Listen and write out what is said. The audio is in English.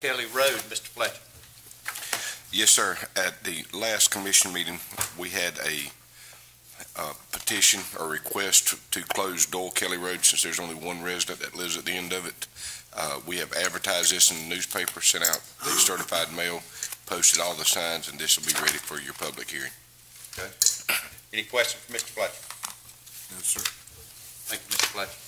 Kelly Road, Mr. Fletcher. Yes, sir. At the last commission meeting, we had a petition or request to close Doyle Kelly Road since there's only one resident that lives at the end of it. We have advertised this in the newspaper, sent out the certified mail, posted all the signs, and this will be ready for your public hearing. Okay. Any questions for Mr. Fletcher? No, sir. Thank you, Mr. Fletcher.